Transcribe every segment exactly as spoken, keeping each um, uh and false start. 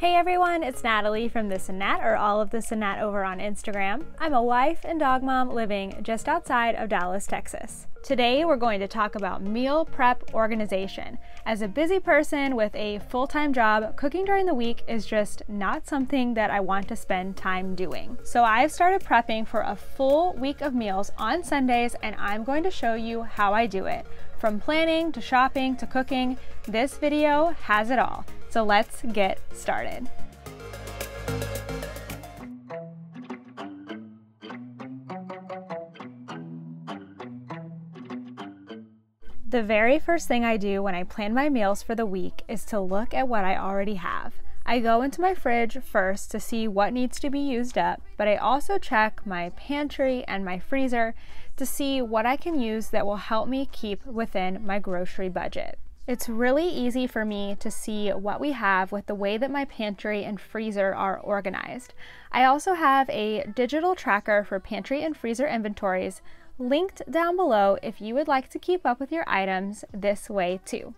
Hey everyone, it's Natalie from This and Nat, or all of This and Nat over on Instagram. I'm a wife and dog mom living just outside of Dallas, Texas. Today we're going to talk about meal prep organization. As a busy person with a full-time job, cooking during the week is just not something that I want to spend time doing. So I've started prepping for a full week of meals on Sundays, and I'm going to show you how I do it. From planning to shopping to cooking, this video has it all. So let's get started. The very first thing I do when I plan my meals for the week is to look at what I already have. I go into my fridge first to see what needs to be used up, but I also check my pantry and my freezer to see what I can use that will help me keep within my grocery budget. It's really easy for me to see what we have with the way that my pantry and freezer are organized. I also have a digital tracker for pantry and freezer inventories linked down below if you would like to keep up with your items this way too.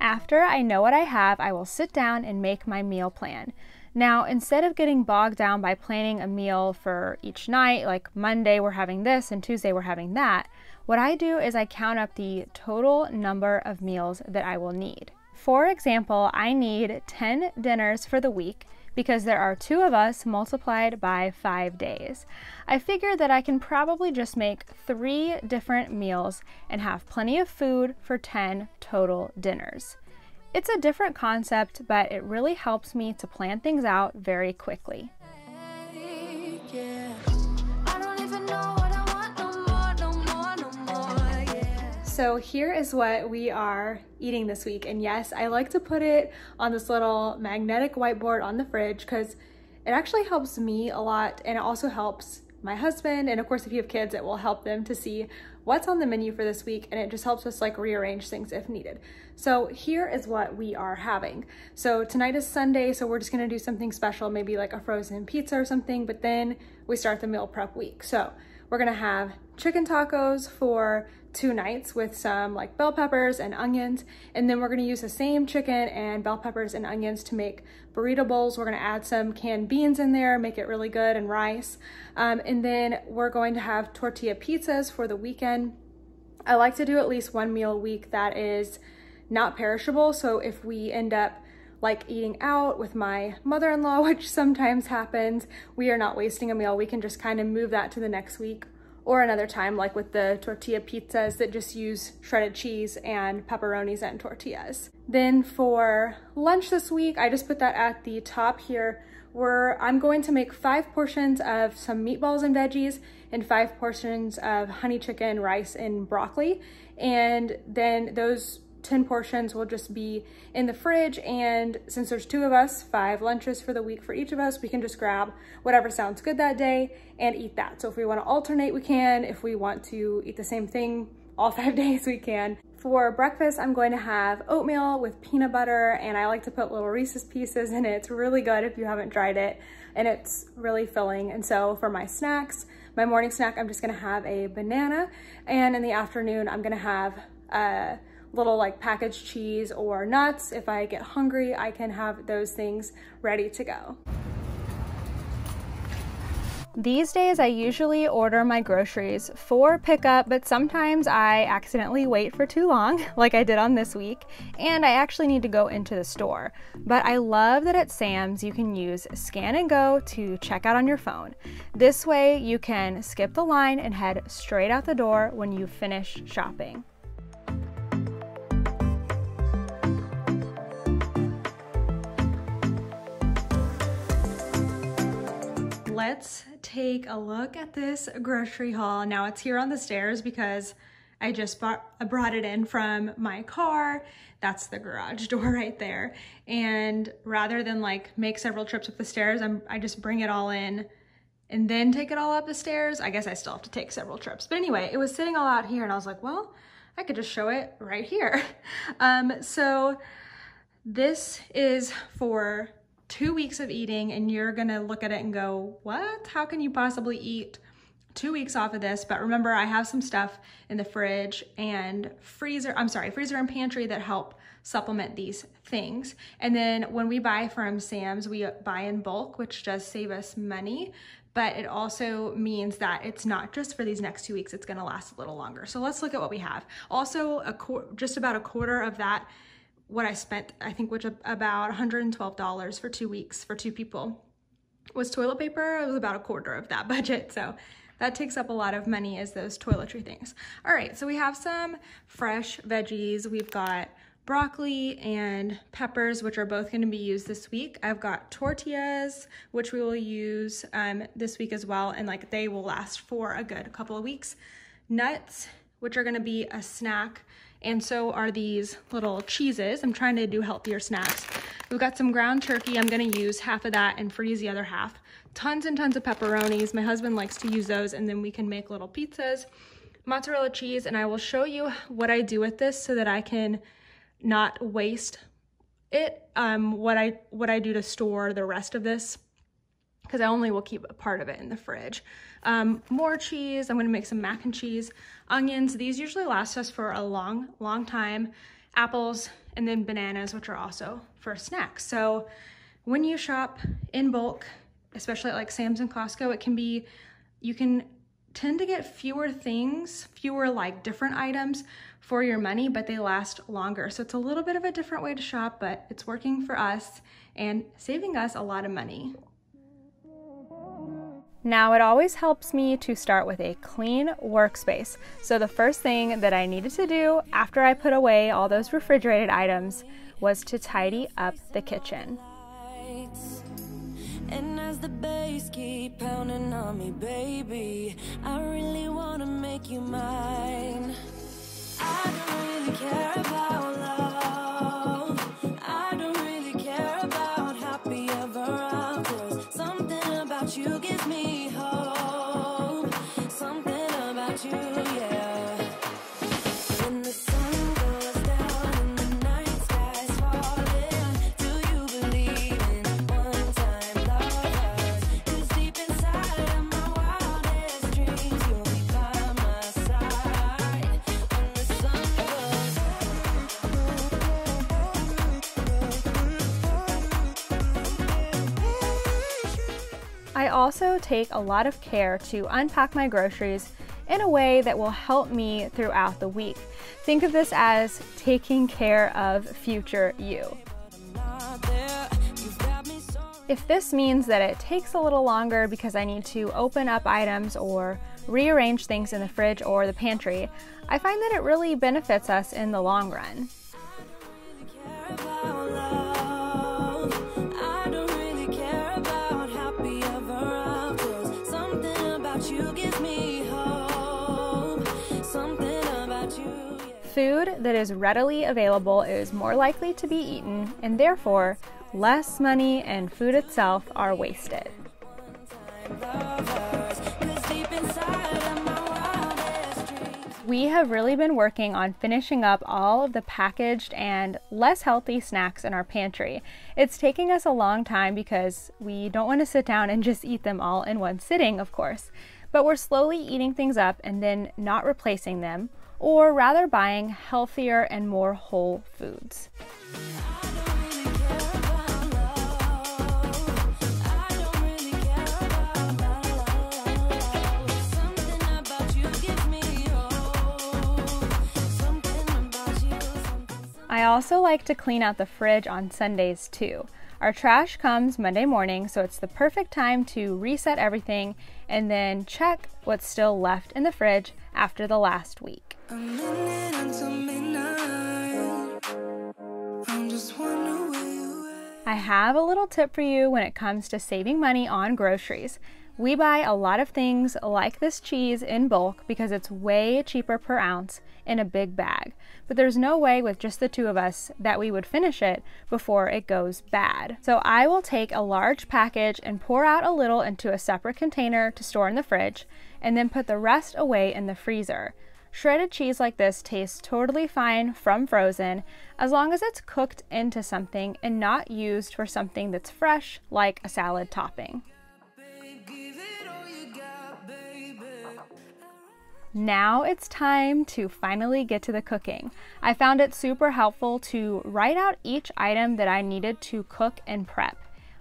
After I know what I have, I will sit down and make my meal plan. Now, instead of getting bogged down by planning a meal for each night, like Monday we're having this and Tuesday we're having that, what I do is I count up the total number of meals that I will need. For example, I need ten dinners for the week because there are two of us multiplied by five days. I figure that I can probably just make three different meals and have plenty of food for ten total dinners. It's a different concept, but it really helps me to plan things out very quickly. So here is what we are eating this week. And yes, I like to put it on this little magnetic whiteboard on the fridge because it actually helps me a lot, and it also helps my husband, and of course if you have kids it will help them to see what's on the menu for this week, and it just helps us like rearrange things if needed. So here is what we are having. So tonight is Sunday, so we're just going to do something special, maybe like a frozen pizza or something, but then we start the meal prep week. So we're going to have chicken tacos for two nights with some like bell peppers and onions, and then we're going to use the same chicken and bell peppers and onions to make burrito bowls. We're going to add some canned beans in there, make it really good, and rice, um, and then we're going to have tortilla pizzas for the weekend. I like to do at least one meal a week that is not perishable, so if we end up like eating out with my mother-in-law, which sometimes happens, we are not wasting a meal. We can just kind of move that to the next week or another time, like with the tortilla pizzas that just use shredded cheese and pepperonis and tortillas. Then for lunch this week, I just put that at the top here, where I'm going to make five portions of some meatballs and veggies and five portions of honey chicken, rice, and broccoli. And then those ten portions will just be in the fridge, and since there's two of us, five lunches for the week for each of us, we can just grab whatever sounds good that day and eat that. So if we want to alternate, we can. If we want to eat the same thing all five days, we can. For breakfast, I'm going to have oatmeal with peanut butter, and I like to put little Reese's Pieces in it. It's really good if you haven't tried it, and it's really filling. And so for my snacks, my morning snack, I'm just going to have a banana, and in the afternoon, I'm going to have uh, little like packaged cheese or nuts. If I get hungry, I can have those things ready to go. These days I usually order my groceries for pickup, but sometimes I accidentally wait for too long, like I did on this week, and I actually need to go into the store. But I love that at Sam's you can use Scan and Go to check out on your phone. This way you can skip the line and head straight out the door when you finish shopping. Let's take a look at this grocery haul. Now it's here on the stairs because I just bought, brought it in from my car. That's the garage door right there. And rather than like make several trips up the stairs, I'm, I just bring it all in and then take it all up the stairs. I guess I still have to take several trips. But anyway, it was sitting all out here and I was like, well, I could just show it right here. Um, so this is for two weeks of eating, and you're gonna look at it and go, what? How can you possibly eat two weeks off of this? But remember, I have some stuff in the fridge and freezer, I'm sorry, freezer and pantry that help supplement these things. And then when we buy from Sam's, we buy in bulk, which does save us money, but it also means that it's not just for these next two weeks, it's gonna last a little longer. So let's look at what we have. Also, a just about a quarter of that, what I spent, I think, which about one hundred twelve dollars for two weeks for two people, was toilet paper. It was about a quarter of that budget. So that takes up a lot of money, as those toiletry things. All right, so we have some fresh veggies. We've got broccoli and peppers, which are both going to be used this week. I've got tortillas, which we will use um, this week as well, and like they will last for a good couple of weeks. Nuts, which are going to be a snack, and so are these little cheeses. I'm trying to do healthier snacks. We've got some ground turkey. I'm going to use half of that and freeze the other half. Tons and tons of pepperonis. My husband likes to use those, and then we can make little pizzas. Mozzarella cheese, and I will show you what I do with this so that I can not waste it, um, what I, what I do to store the rest of this, because I only will keep a part of it in the fridge. Um, more cheese. I'm going to make some mac and cheese. Onions. These usually last us for a long, long time. Apples, and then bananas, which are also for snacks. So when you shop in bulk, especially at like Sam's and Costco, it can be, you can tend to get fewer things, fewer like different items for your money, but they last longer. So it's a little bit of a different way to shop, but it's working for us and saving us a lot of money. Now, it always helps me to start with a clean workspace. So the first thing that I needed to do after I put away all those refrigerated items was to tidy up the kitchen. And as the bass keep pounding on me, baby, I really want to make you mine. I don't really care about love. I don't really care about happy ever after. Something about you gives me. I also take a lot of care to unpack my groceries in a way that will help me throughout the week. Think of this as taking care of future you. If this means that it takes a little longer because I need to open up items or rearrange things in the fridge or the pantry, I find that it really benefits us in the long run. Food that is readily available is more likely to be eaten, and therefore less money and food itself are wasted. We have really been working on finishing up all of the packaged and less healthy snacks in our pantry. It's taking us a long time because we don't want to sit down and just eat them all in one sitting, of course, but we're slowly eating things up and then not replacing them, or rather buying healthier and more whole foods. I also like to clean out the fridge on Sundays too. Our trash comes Monday morning, so it's the perfect time to reset everything and then check what's still left in the fridge after the last week. I have a little tip for you when it comes to saving money on groceries. We buy a lot of things like this cheese in bulk because it's way cheaper per ounce in a big bag, but there's no way with just the two of us that we would finish it before it goes bad. So I will take a large package and pour out a little into a separate container to store in the fridge, and then put the rest away in the freezer. Shredded cheese like this tastes totally fine from frozen, as long as it's cooked into something and not used for something that's fresh, like a salad topping. Now it's time to finally get to the cooking. I found it super helpful to write out each item that I needed to cook and prep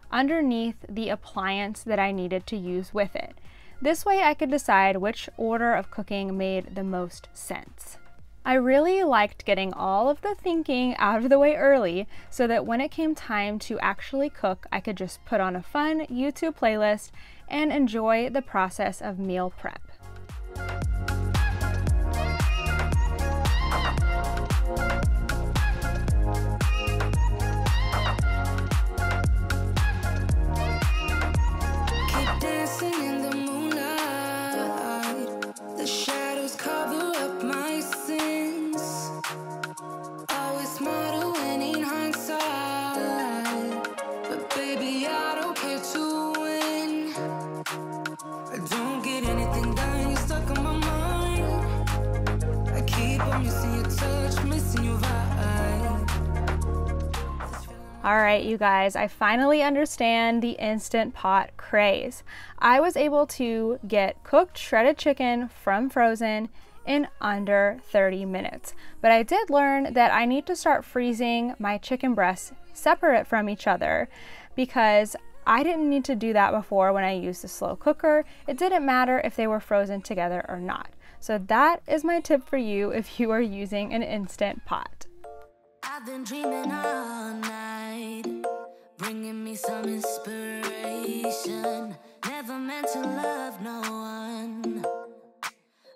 underneath the appliance that I needed to use with it. This way I could decide which order of cooking made the most sense. I really liked getting all of the thinking out of the way early so that when it came time to actually cook, I could just put on a fun YouTube playlist and enjoy the process of meal prep. Alright you guys, I finally understand the Instant Pot craze. I was able to get cooked shredded chicken from frozen in under thirty minutes. But I did learn that I need to start freezing my chicken breasts separate from each other, because I didn't need to do that before when I used the slow cooker. It didn't matter if they were frozen together or not. So that is my tip for you if you are using an Instant Pot. I've been dreaming all night, bringing me some inspiration. Never meant to love no one,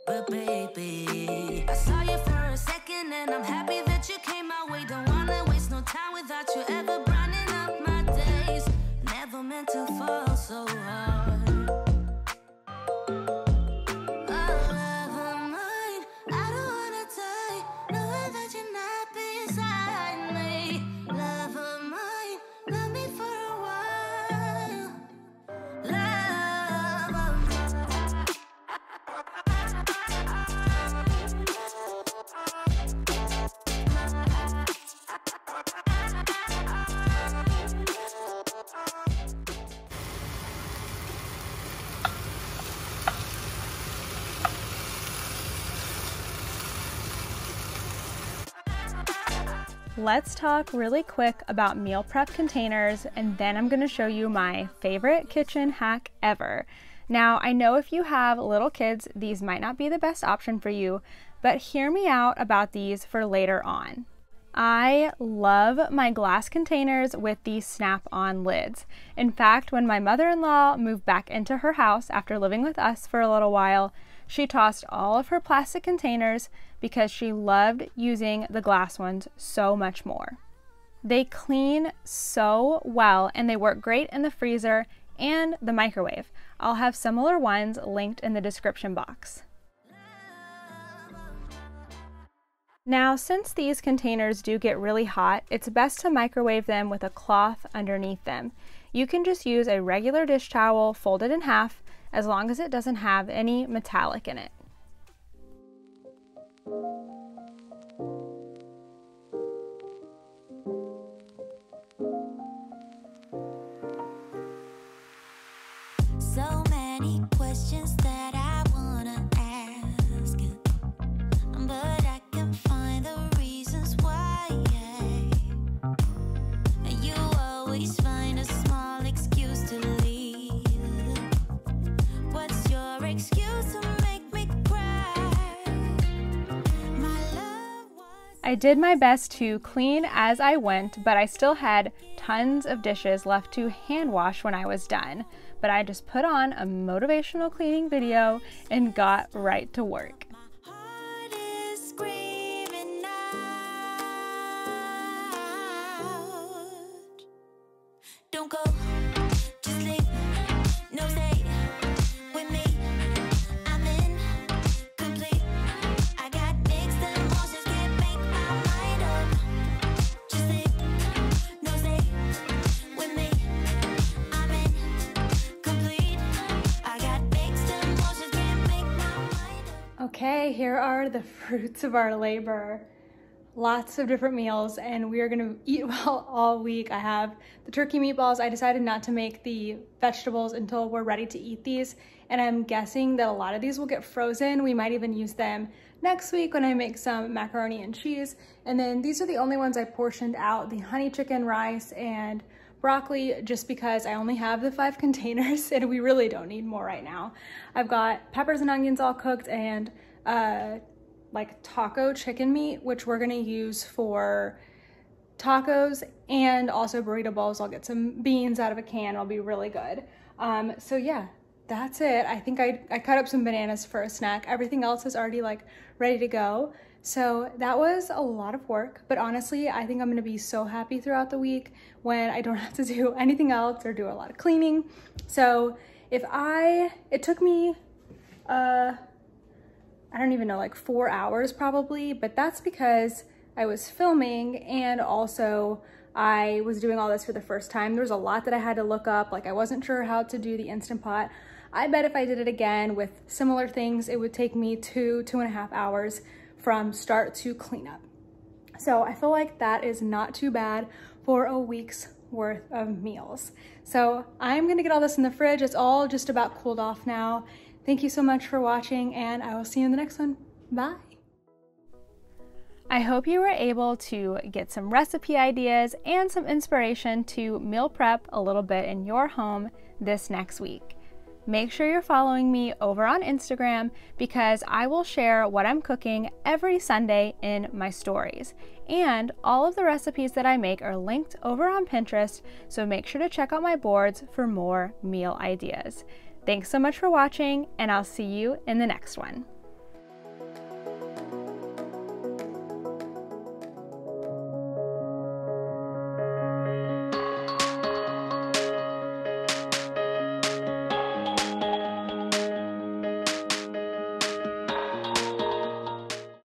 but baby, I saw you for a second and I'm happy that you came my way. Don't wanna waste no time without you ever brightening up my days. Never meant to fall so hard. Let's talk really quick about meal prep containers, and then I'm going to show you my favorite kitchen hack ever. Now, I know if you have little kids, these might not be the best option for you, but hear me out about these for later on. I love my glass containers with these snap-on lids. In fact, when my mother-in-law moved back into her house after living with us for a little while, she tossed all of her plastic containers because she loved using the glass ones so much more. They clean so well and they work great in the freezer and the microwave. I'll have similar ones linked in the description box. Now, since these containers do get really hot, it's best to microwave them with a cloth underneath them. You can just use a regular dish towel folded in half, as long as it doesn't have any metallic in it. So many questions that I wanna ask, but I can find the reasons why. You always find a small excuse to leave. What's your excuse to make me cry? My love was... I did my best to clean as I went, but I still had tons of dishes left to hand wash when I was done. But I just put on a motivational cleaning video and got right to work. Okay, here are the fruits of our labor. Lots of different meals, and we are gonna eat well all week. I have the turkey meatballs. I decided not to make the vegetables until we're ready to eat these, and I'm guessing that a lot of these will get frozen. We might even use them next week when I make some macaroni and cheese. And then these are the only ones I portioned out, the honey chicken, rice, and broccoli, just because I only have the five containers and we really don't need more right now. I've got peppers and onions all cooked and uh, like taco chicken meat, which we're gonna use for tacos and also burrito bowls. I'll get some beans out of a can, it'll be really good. Um, so yeah, that's it. I think I, I cut up some bananas for a snack. Everything else is already like ready to go. So that was a lot of work, but honestly, I think I'm gonna be so happy throughout the week when I don't have to do anything else or do a lot of cleaning. So if I, it took me, uh, I don't even know, like four hours probably, but that's because I was filming and also I was doing all this for the first time. There was a lot that I had to look up. Like I wasn't sure how to do the Instant Pot. I bet if I did it again with similar things, it would take me two, two and a half hours from start to cleanup. So I feel like that is not too bad for a week's worth of meals. So I'm gonna get all this in the fridge. It's all just about cooled off now. Thank you so much for watching, and I will see you in the next one. Bye. I hope you were able to get some recipe ideas and some inspiration to meal prep a little bit in your home this next week. Make sure you're following me over on Instagram because I will share what I'm cooking every Sunday in my stories. And all of the recipes that I make are linked over on Pinterest, so make sure to check out my boards for more meal ideas. Thanks so much for watching, and I'll see you in the next one.